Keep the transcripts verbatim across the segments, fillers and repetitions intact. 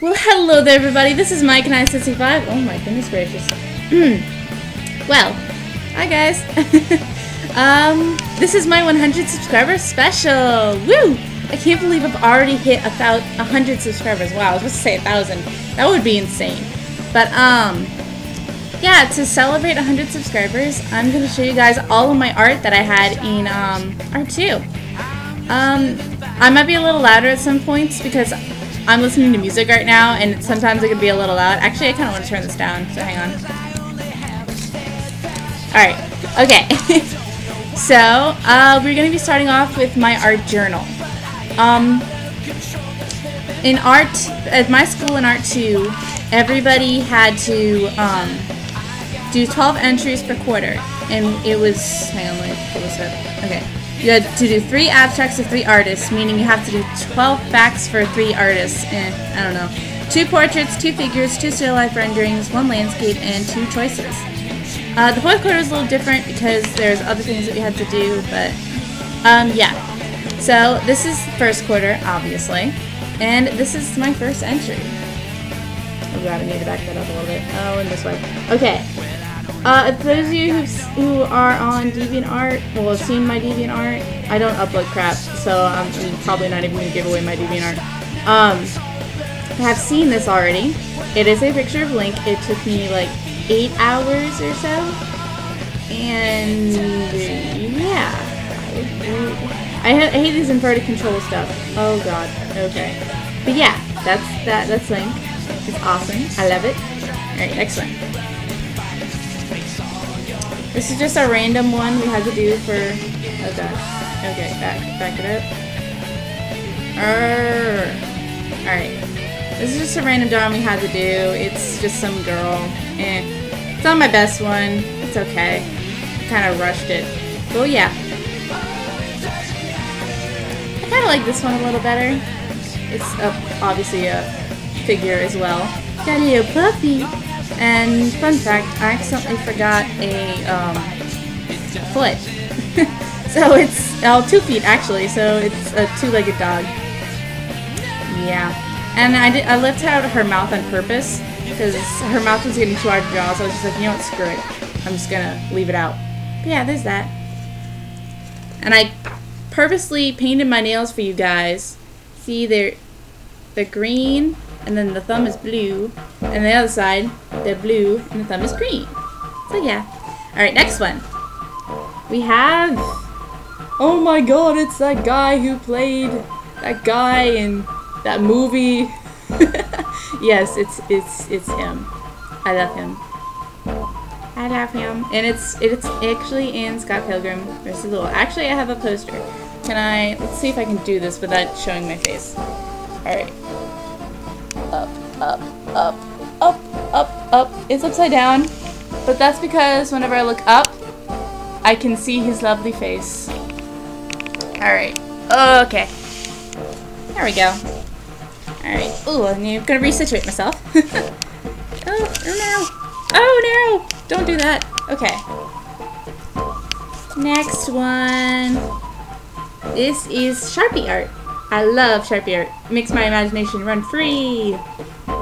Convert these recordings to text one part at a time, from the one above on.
Well, hello there, everybody. This is Mayakanai sixty-five. Oh my goodness gracious. Well, hi guys. um, this is my one hundred subscriber special. Woo! I can't believe I've already hit about one hundred subscribers. Wow, I was supposed to say one thousand. That would be insane. But um, yeah, to celebrate one hundred subscribers, I'm gonna show you guys all of my art that I had in um art two. Um, I might be a little louder at some points because I'm listening to music right now, and sometimes it could be a little loud. Actually, I kind of want to turn this down, so hang on. Alright, okay. So, uh, we're going to be starting off with my art journal. Um, in art, at my school in art two, everybody had to um, do twelve entries per quarter, and it was, hang on, let me pull this up, okay. You had to do three abstracts of three artists, meaning you have to do twelve facts for three artists, and I don't know, two portraits, two figures, two still life renderings, one landscape, and two choices. Uh, the fourth quarter is a little different because there's other things that you had to do, but um, yeah. So this is the first quarter, obviously, and this is my first entry. Oh god, I need to back that up a little bit. Oh, and this way. Okay. Uh, if those of you who's, who are on DeviantArt, well, have seen my DeviantArt, I don't upload crap, so I'm probably not even going to give away my DeviantArt. Um, have seen this already. It is a picture of Link. It took me like eight hours or so, and yeah, I, ha I hate these inverted control stuff. Oh god. Okay, but yeah, that's that. That's Link. It's awesome. I love it. All right, next one. This is just a random one we had to do for, oh gosh, okay, back, back it up. Arrgh. Alright, this is just a random drawing we had to do, it's just some girl, eh, it's not my best one, it's okay, kind of rushed it, so yeah. I kind of like this one a little better, it's a, obviously a figure as well. Got a little puppy! And fun fact, I accidentally forgot a um, foot. So it's oh, two feet actually. So it's a two-legged dog. Yeah. And I did, I left out her mouth on purpose because her mouth was getting too hard to draw. So I was just like, you know what, screw it. I'm just gonna leave it out. But yeah, there's that. And I purposely painted my nails for you guys. See, they're they're green. And then the thumb is blue, and the other side, they're blue, and the thumb is green. So yeah. Alright, next one. We have... Oh my god, it's that guy who played that guy in that movie. Yes, it's it's it's him. I love him. I love him. And it's it's actually in Scott Pilgrim versus the World. Actually, I have a poster. Can I... Let's see if I can do this without showing my face. Alright. Up, up, up, up, up, up. It's upside down, but that's because whenever I look up, I can see his lovely face. Alright, okay. There we go. Alright, ooh, I'm gonna resituate myself. Oh, no. Oh, no! Don't do that. Okay. Next one. This is Sharpie art. I love Sharpie art. It makes my imagination run free.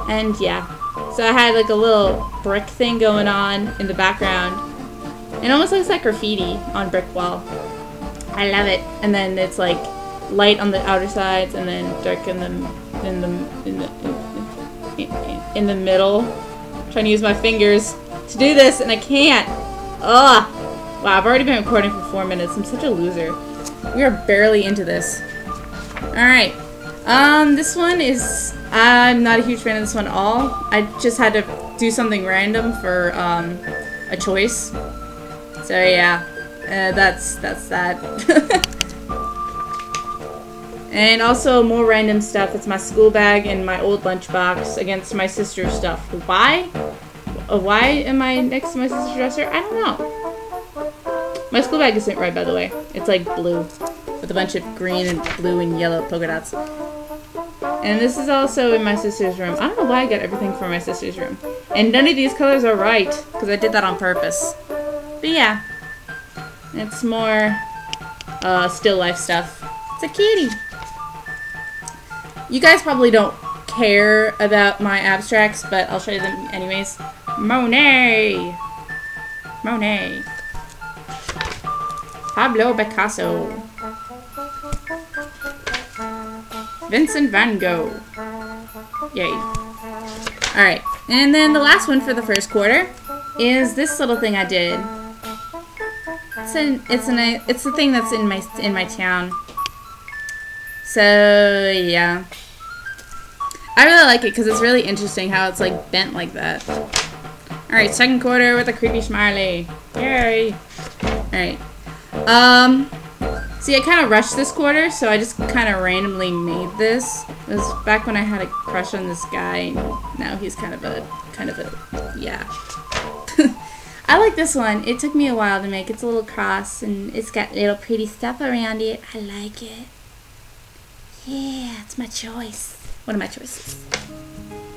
And yeah. So I had like a little brick thing going on in the background. It almost looks like graffiti on brick wall. I love it. And then it's like light on the outer sides and then dark in the in the in the in the middle. I'm trying to use my fingers to do this and I can't. Ugh. Wow, I've already been recording for four minutes. I'm such a loser. We are barely into this. Alright, um, this one is, I'm not a huge fan of this one at all. I just had to do something random for, um, a choice. So yeah, uh, that's, that's that. And also more random stuff. It's my school bag and my old lunchbox against my sister's stuff. Why? Why am I next to my sister's dresser? I don't know. My school bag isn't red, by the way. It's like blue. With a bunch of green and blue and yellow polka dots. And this is also in my sister's room. I don't know why I got everything from my sister's room. And none of these colors are right, because I did that on purpose. But yeah. It's more uh, still life stuff. It's a kitty. You guys probably don't care about my abstracts, but I'll show you them anyways. Monet! Monet. Pablo Picasso. Vincent Van Gogh. Yay. Alright, and then the last one for the first quarter is this little thing I did. It's an, it's an, it's the thing that's in my, in my town. So, yeah. I really like it because it's really interesting how it's like bent like that. Alright, second quarter with a creepy smiley. Yay! Alright. Um, see, I kind of rushed this quarter, so I just kind of randomly made this. It was back when I had a crush on this guy. Now he's kind of a, kind of a, yeah. I like this one. It took me a while to make. It's a little cross, and it's got little pretty stuff around it. I like it. Yeah, it's my choice. One of my choices.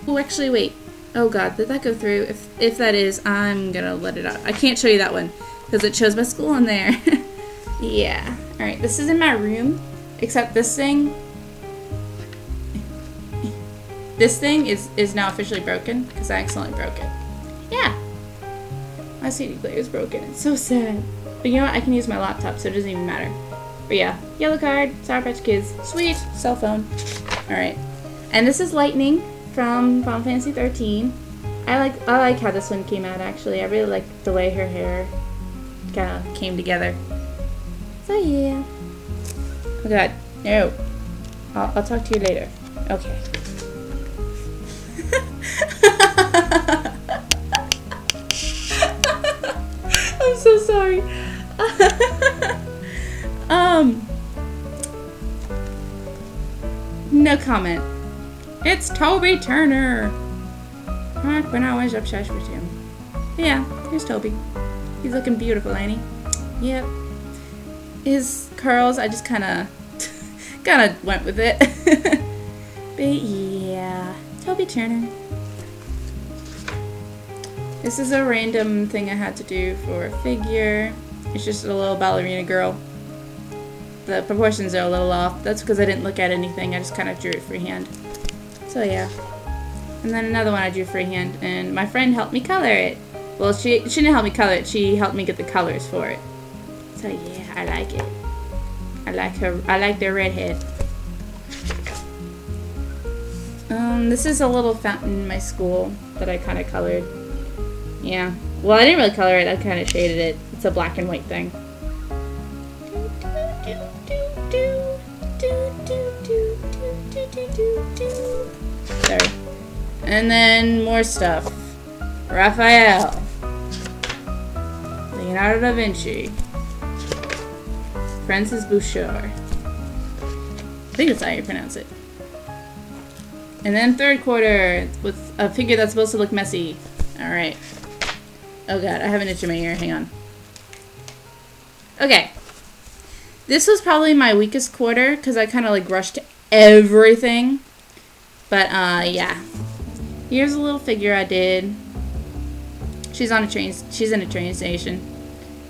Oh, actually, wait. Oh god, did that go through? If, if that is, I'm gonna let it out. I can't show you that one, because it shows my school in there. Yeah. Alright, this is in my room, except this thing. This thing is, is now officially broken, because I accidentally broke it. Yeah. My C D player is broken. It's so sad. But you know what? I can use my laptop, so it doesn't even matter. But yeah, yellow card, Sour Patch Kids, sweet, cell phone. Alright. And this is Lightning from Final Fantasy thirteen. I like I like how this one came out, actually. I really like the way her hair kind of came together. So yeah. Oh god, no. I'll, I'll talk to you later. Okay. I'm so sorry. Um, no comment. It's Toby Turner. Back when I was obsessed with him. Yeah, here's Toby. He's looking beautiful, ain't he? Yep. His curls, I just kind of, kind of went with it. But yeah, Toby Turner. This is a random thing I had to do for a figure. It's just a little ballerina girl. The proportions are a little off. That's because I didn't look at anything. I just kind of drew it freehand. So yeah. And then another one I drew freehand, and my friend helped me color it. Well, she, she didn't help me color it. She helped me get the colors for it. So yeah, I like it. I like her. I like their redhead. Um, this is a little fountain in my school that I kind of colored. Yeah. Well, I didn't really color it. I kind of shaded it. It's a black and white thing. Sorry. And then more stuff. Raphael. Leonardo da Vinci. Frances Boucher. I think that's how you pronounce it. And then third quarter with a figure that's supposed to look messy. Alright. Oh god, I have an itch in my ear. Hang on. Okay. This was probably my weakest quarter because I kind of like rushed everything. But, uh, yeah. Here's a little figure I did. She's on a train. She's in a train station.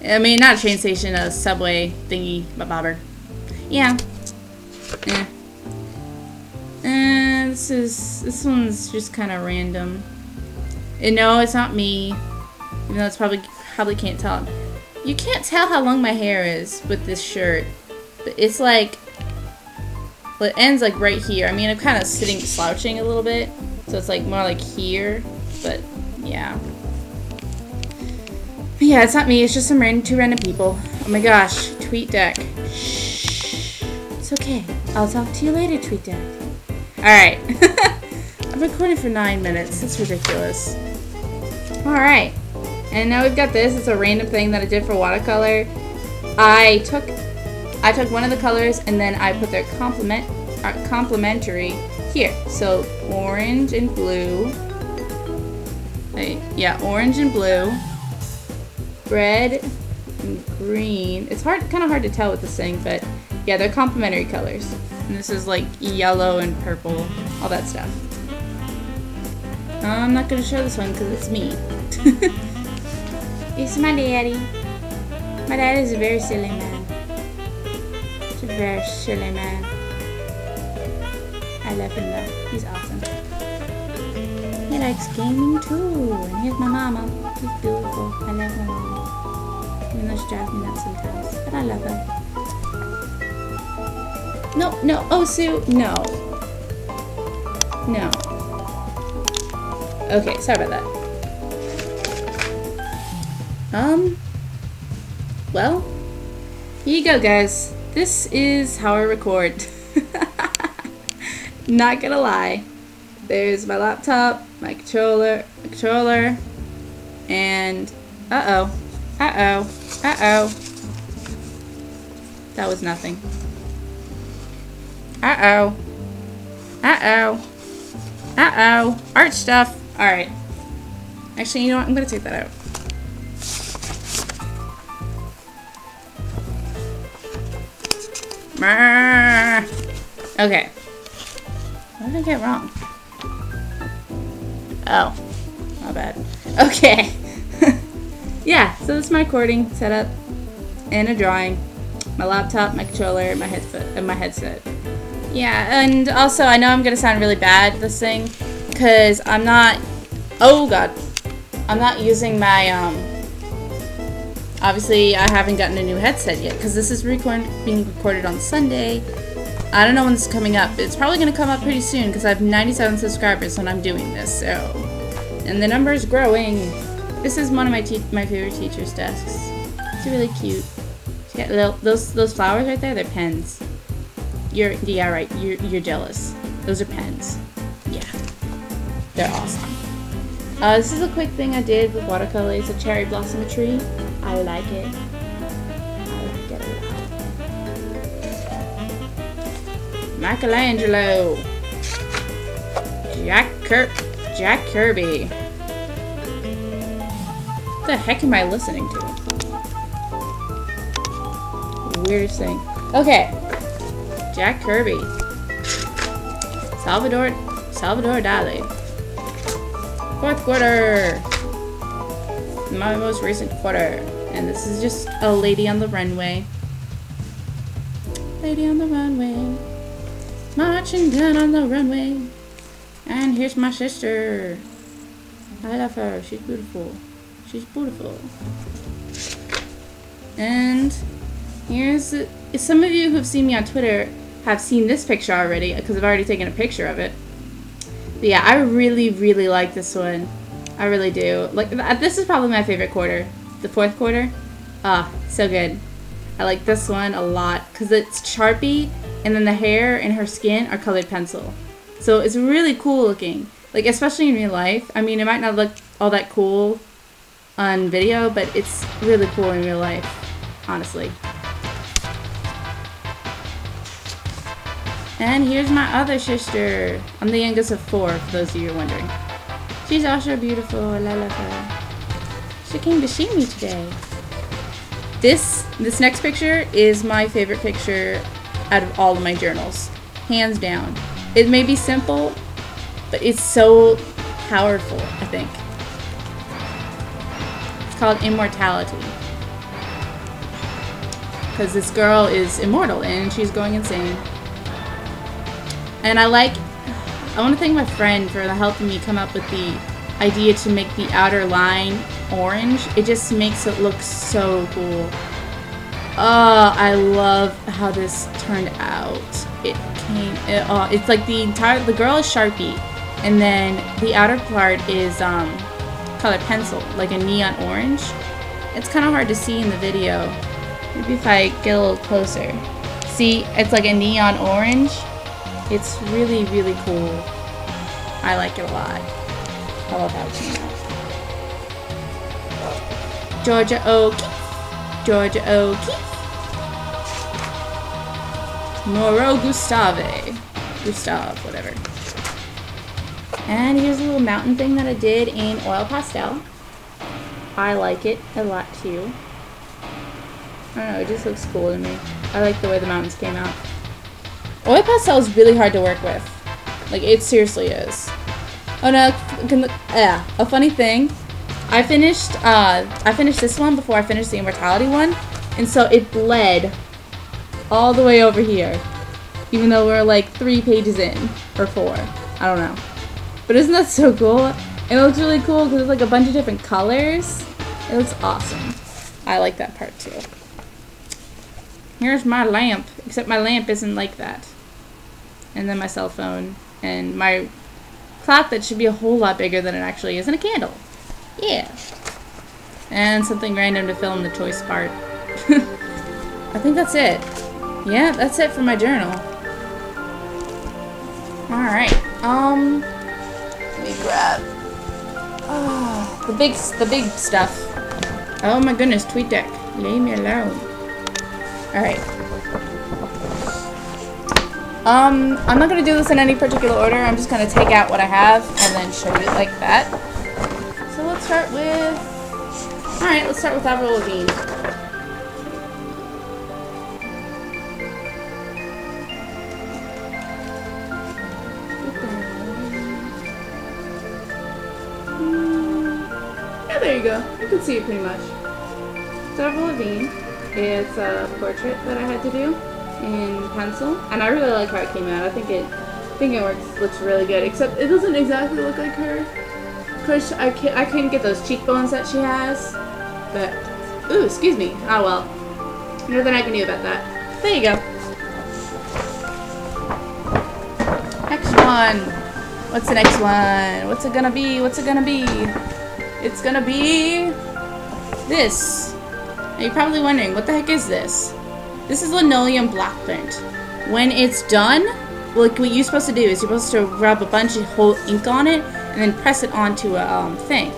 I mean, not a train station, a subway thingy, my bobber. Yeah. Yeah. And this is, this one's just kind of random. And no, it's not me. Even though it's probably, probably can't tell. You can't tell how long my hair is with this shirt. But it's like... Well, it ends like right here. I mean, I'm kind of sitting slouching a little bit, so it's like more like here, but yeah. But yeah, it's not me, it's just some random, two random people. Oh my gosh, Tweet Deck. Shh. It's okay. I'll talk to you later, Tweet Deck. Alright. I've recorded for nine minutes. It's ridiculous. Alright. And now we've got this. It's a random thing that I did for watercolor. I took... I took one of the colors and then I put their complement, uh, complementary here. So orange and blue. Wait, yeah, orange and blue. Red and green. It's hard, kind of hard to tell with this thing, but yeah, they're complementary colors. And this is like yellow and purple, all that stuff. I'm not going to show this one because it's me. It's my daddy. My dad is a very silly man. Very silly man. I love him though. He's awesome. likes gaming too. And here's my mama. She's beautiful. I love her mama. Even though she drives me nuts sometimes. But I love her. No, no. Oh, Sue. No. No. Okay, sorry about that. Um. Well. Here you go, guys. This is how I record. Not gonna lie. There's my laptop, my controller, my controller, and uh-oh, uh-oh, uh-oh. That was nothing. Uh-oh, uh-oh, uh-oh, art stuff. All right. Actually, you know what? I'm gonna take that out. Okay. What did I get wrong? Oh, my bad. Okay. Yeah, so this is my recording setup and a drawing. My laptop, my controller, my headset, and my headset. Yeah, and also I know I'm gonna sound really bad this thing, cause I'm not. Oh God, I'm not using my. Um, obviously, I haven't gotten a new headset yet, cause this is record being recorded on Sunday. I don't know when this is coming up. It's probably going to come up pretty soon because I have ninety-seven subscribers when I'm doing this, so... And the number's growing. This is one of my te my favorite teacher's desks. It's really cute. Got little, those those flowers right there, they're pens. You're, yeah, right. You're, you're jealous. Those are pens. Yeah. They're awesome. Uh, this is a quick thing I did with watercolor. It's a cherry blossom tree. I like it. Michelangelo, Jack Kirk, Jack Kirby. What the heck am I listening to? Weirdest thing. Okay, Jack Kirby, Salvador, Salvador Dali. Fourth quarter, my most recent quarter, and this is just a lady on the runway. Lady on the runway. Marching down on the runway. And here's my sister. I love her. She's beautiful. She's beautiful. And here's... Some of you who've seen me on Twitter have seen this picture already, because I've already taken a picture of it. But yeah, I really, really like this one. I really do. Like, this is probably my favorite quarter. The fourth quarter. Ah, so good. I like this one a lot, because it's Sharpie. And then the hair and her skin are colored pencil. So it's really cool looking. Like, especially in real life. I mean, it might not look all that cool on video, but it's really cool in real life, honestly. And here's my other sister. I'm the youngest of four, for those of you who are wondering. She's also beautiful. I love her. She came to see me today. This, this next picture is my favorite picture out of all of my journals, hands down. It may be simple, but it's so powerful, I think. It's called Immortality. Because this girl is immortal and she's going insane. And I like, I want to thank my friend for helping me come up with the idea to make the outer line orange. It just makes it look so cool. Oh, I love how this turned out. It came, it, oh, it's like the entire, the girl is Sharpie, and then the outer part is um, colored pencil, like a neon orange. It's kind of hard to see in the video. Maybe if I get a little closer. See, it's like a neon orange. It's really, really cool. I like it a lot. I love how it came out. Georgia O'Keefe. Georgia O'Keefe. Mauro Gustave. Gustave, whatever. And here's a little mountain thing that I did in oil pastel. I like it a lot too. I don't know, it just looks cool to me. I like the way the mountains came out. Oil pastel is really hard to work with. Like, it seriously is. Oh no, can look, yeah. A funny thing, I finished, uh, I finished this one before I finished the Immortality one, and so it bled all the way over here, even though we're like three pages in, or four, I don't know. But isn't that so cool? It looks really cool because it's like a bunch of different colors. It looks awesome. I like that part too. Here's my lamp, except my lamp isn't like that. And then my cell phone and my clock that should be a whole lot bigger than it actually is, and a candle. Yeah. And something random to fill in the choice part. I think that's it. Yeah, that's it for my journal. Alright, um, let me grab, oh, the big, the big stuff. Oh my goodness, TweetDeck, leave me alone. Alright. Um, I'm not going to do this in any particular order. I'm just going to take out what I have and then show it like that. So let's start with, alright, let's start with Avril Lavigne. You can see it pretty much. It's Avril Lavigne. It's a portrait that I had to do in pencil, and I really like how it came out. I think it, I think it works. Looks really good. Except it doesn't exactly look like her, cause I can't, I couldn't get those cheekbones that she has. But ooh, excuse me. Oh well. Nothing I can do about that. There you go. Next one. What's the next one? What's it gonna be? What's it gonna be? It's gonna be this. Now you're probably wondering, what the heck is this? This is linoleum block print. When it's done, like what you're supposed to do is you're supposed to rub a bunch of whole ink on it and then press it onto a um, thing.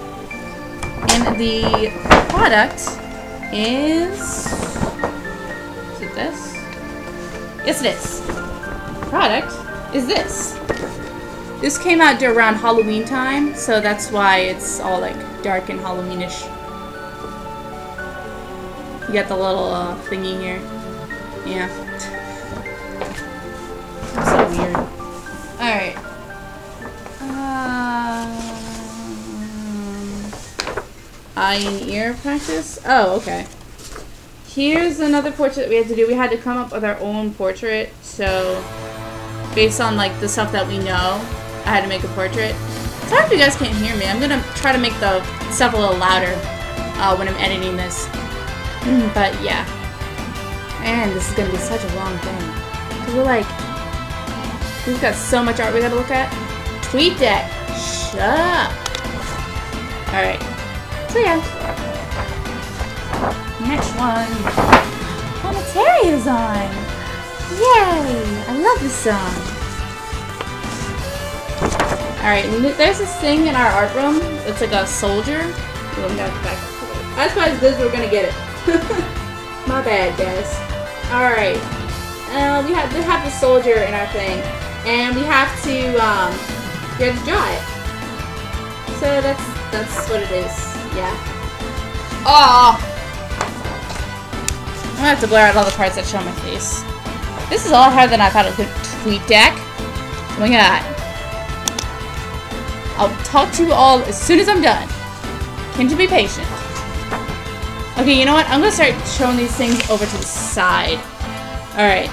And the product is, is it this? Yes, it is. The product is this. This came out around Halloween time, so that's why it's all like dark and Halloweenish. You got the little uh, thingy here. Yeah. So weird. Alright. Um, eye and ear practice? Oh, okay. Here's another portrait that we had to do. We had to come up with our own portrait, so based on like the stuff that we know, I had to make a portrait. Sorry if you guys can't hear me. I'm gonna try to make the stuff a little louder uh, when I'm editing this. But yeah. And this is gonna be such a long thing. Cause we're like, we've got so much art we gotta look at. TweetDeck, shut up. All right. So yeah. Next one. Planetaria's on. Yay! I love this song. Alright, there's this thing in our art room that's like a soldier. Ooh, I'm back, back. I suppose this we're gonna get it. My bad, guys. Alright. Uh, we have we have the soldier in our thing. And we have to um we have to draw it. So that's that's what it is. Yeah. Oh, I'm gonna have to blur out all the parts that show my face. This is a lot harder than I thought it could. TweetDeck. Look at that. I'll talk to you all as soon as I'm done. Can you be patient? Okay, you know what? I'm gonna start showing these things over to the side. Alright.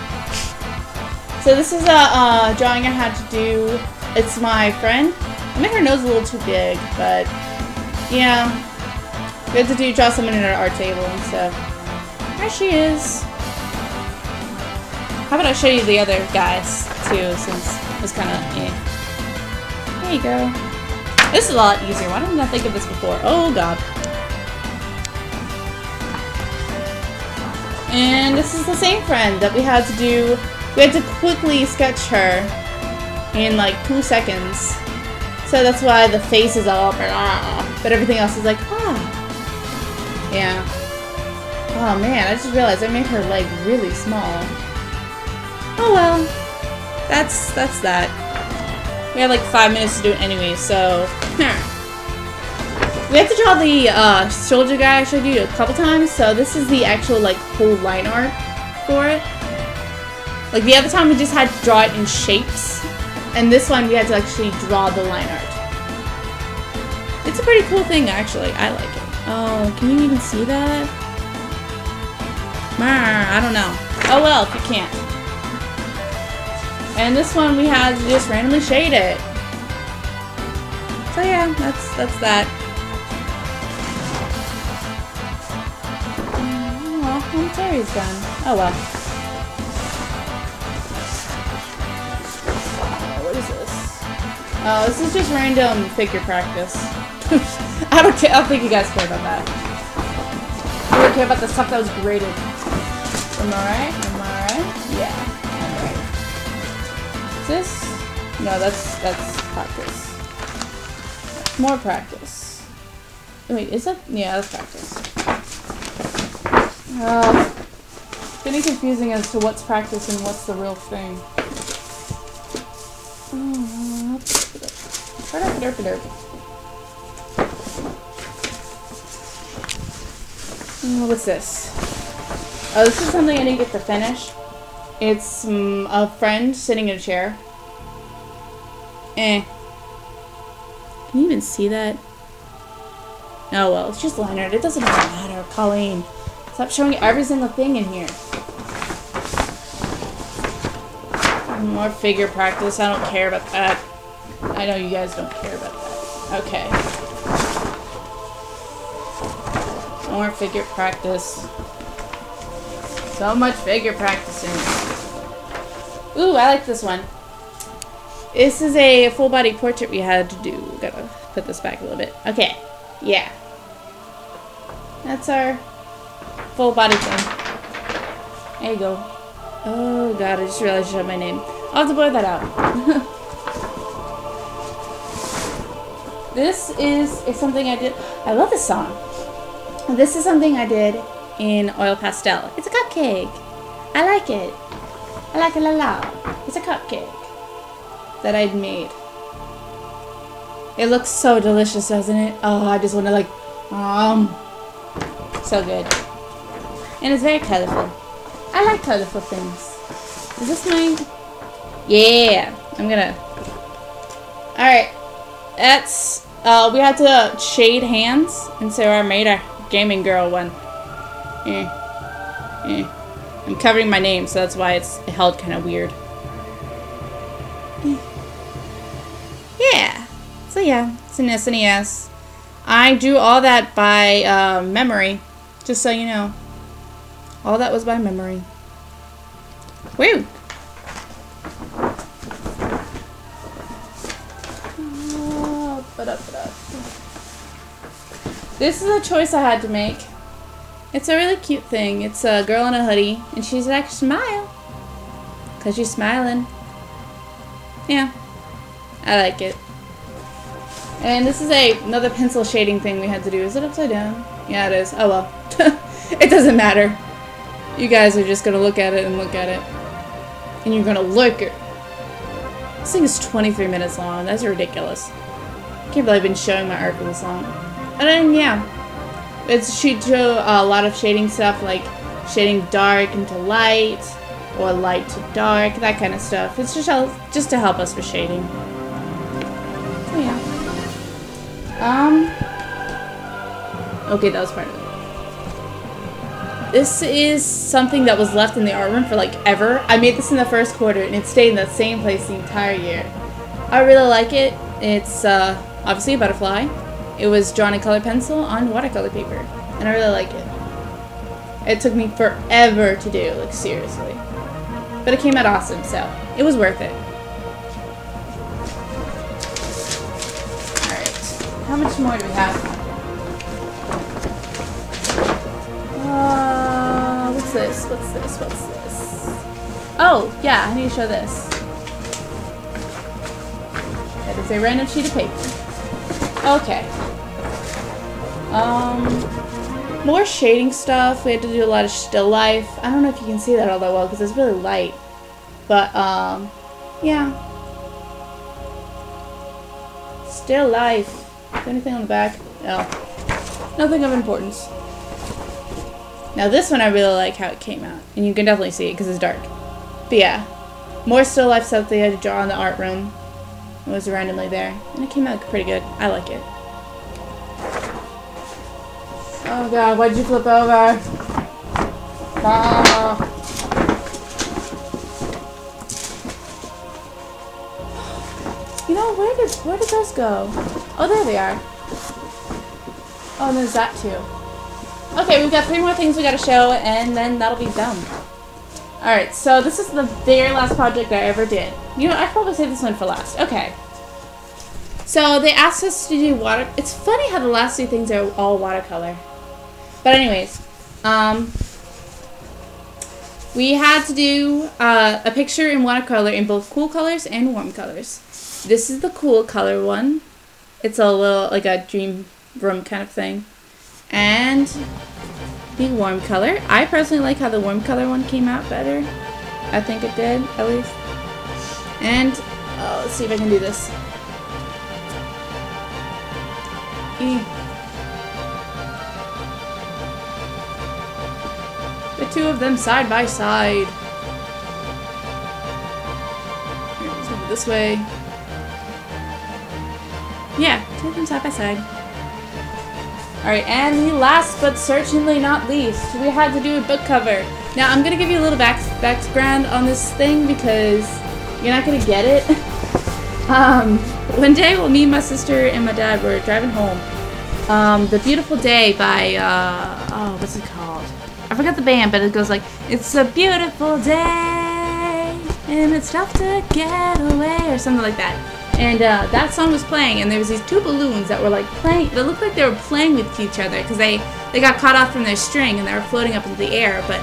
So this is a uh, drawing I had to do. It's my friend. I made her nose a little too big, but yeah. We had to do draw someone in our art table and stuff. There she is. How about I show you the other guys too, since it's kinda eh. There you go. This is a lot easier. Why didn't I think of this before? Oh god. And this is the same friend that we had to do. We had to quickly sketch her in like two seconds. So that's why the face is all blah, but everything else is like ah. Yeah. Oh man, I just realized I made her leg really small. Oh well. That's that's that. We had like five minutes to do it anyway, so we have to draw the uh, soldier guy I showed you a couple times. So this is the actual like whole line art for it. Like the other time we just had to draw it in shapes, and this one we had to actually draw the line art. It's a pretty cool thing actually. I like it. Oh, can you even see that? I don't know. Oh well, if you can't. And this one we had to just randomly shade it. So yeah, that's that's that. Oh, well, Terry's gone. Oh well. Oh, what is this? Oh, this is just random figure practice. I don't care. I don't think you guys care about that. I don't care about the stuff that was graded. Am I right? Am I right? Yeah. Alright. Is this? No, that's that's practice. More practice. Wait, is that? Yeah, that's practice. Uh, it's getting confusing as to what's practice and what's the real thing. Oh, what's this? Oh, this is something I didn't get to finish. It's um, a friend sitting in a chair. Eh. Can you even see that? Oh well, it's just Leonard. It doesn't matter, Colleen. Stop showing every single thing in here. More figure practice. I don't care about that. I know you guys don't care about that. Okay. More figure practice. So much figure practicing. Ooh, I like this one. This is a full body portrait we had to do. Gotta put this back a little bit. Okay. Yeah. That's our full body thing. There you go. Oh god, I just realized you have my name. I'll have to blur that out. This is, is something I did. I love this song. This is something I did in oil pastel. It's a cupcake. I like it. I like it a lot. It's a cupcake that I'd made. It looks so delicious, doesn't it? Oh, I just want to like, um, so good. And it's very colorful. I like colorful things. Is this mine? Yeah, I'm gonna. All right, that's. Uh, we had to shade hands, and so I made our gaming girl one. Eh, eh. I'm covering my name, so that's why it's held kind of weird. Yeah. So yeah, it's an S N E S. I do all that by uh, memory, just so you know. All that was by memory. Woo! This is a choice I had to make. It's a really cute thing. It's a girl in a hoodie, and she's like, smile. Because she's smiling. Yeah, I like it. And this is a another pencil shading thing we had to do. Is it upside down? Yeah, it is. Oh well. It doesn't matter. You guys are just gonna look at it and look at it. And you're gonna look at it. This thing is twenty-three minutes long. That's ridiculous. I can't believe I've been showing my art for this long. And then, yeah. It's, she'd show a lot of shading stuff, like shading dark into light, or light to dark, that kind of stuff. It's just just to help us with shading. So yeah. Um. Okay, that was part of it. This is something that was left in the art room for like ever. I made this in the first quarter, and it stayed in that same place the entire year. I really like it. It's uh, obviously a butterfly. It was drawn in colored pencil on watercolor paper, and I really like it. It took me forever to do, like seriously. But it came out awesome, so it was worth it. Alright, how much more do we have? Uh, what's this? What's this? What's this? Oh, yeah, I need to show this. That is a random sheet of paper. Okay. Um, more shading stuff. We had to do a lot of still life. I don't know if you can see that all that well because it's really light. But, um, yeah. Still life. Is there anything on the back? No. Nothing of importance. Now this one I really like how it came out. And you can definitely see it because it's dark. But yeah. More still life stuff they had to draw in the art room. It was randomly there. And it came out pretty good. I like it. Oh god, why'd you flip over? Oh. You know Oh, where did where did those go? Oh, there they are. Oh, and there's that too. Okay, we've got three more things we gotta show, and then that'll be done. Alright, so this is the very last project I ever did. You know, I probably saved this one for last. Okay. So they asked us to do water... It's funny how the last two things are all watercolor. But anyways, um... we had to do uh, a picture in watercolor in both cool colors and warm colors. This is the cool color one. It's a little, like a dream room kind of thing. And the warm color. I personally like how the warm color one came out better. I think it did, at least. And, oh, let's see if I can do this. E. The two of them side by side. Here, let's move it this way. Yeah, two of them side by side. Alright, and the last but certainly not least, we had to do a book cover. Now, I'm going to give you a little back background on this thing because you're not going to get it. um, one day, well, me, my sister, and my dad were driving home. Um, the Beautiful Day by, uh, oh, what's it called? I forgot the band, but it goes like, it's a beautiful day, and it's tough to get away, or something like that. And uh, that song was playing, and there was these two balloons that were like playing. They looked like they were playing with each other because they they got caught off from their string and they were floating up into the air. But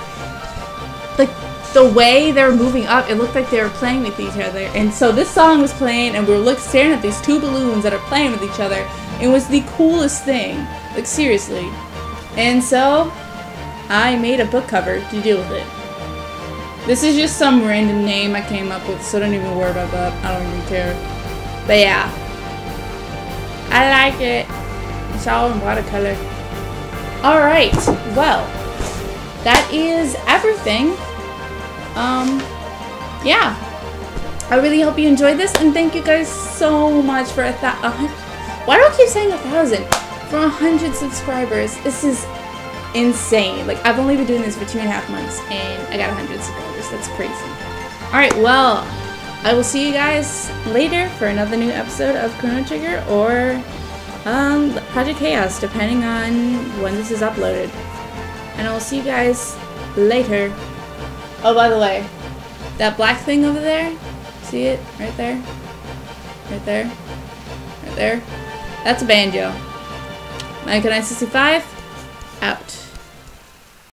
like the way they were moving up, it looked like they were playing with each other. And so this song was playing, and we were look staring at these two balloons that are playing with each other. It was the coolest thing, like seriously. And so I made a book cover to deal with it. This is just some random name I came up with, so don't even worry about that. I don't even care. But yeah, I like it. It's all in watercolor. Alright, well, that is everything. Um, yeah. I really hope you enjoyed this, and thank you guys so much for a thousand. Why do I keep saying a thousand? For a hundred subscribers. This is insane. Like, I've only been doing this for two and a half months, and I got a hundred subscribers. That's crazy. Alright, well... I will see you guys later for another new episode of Chrono Trigger or um, Project Chaos, depending on when this is uploaded. And I will see you guys later. Oh, by the way, that black thing over there, see it? Right there? Right there? Right there? That's a banjo. Mayakanai sixty-five, out.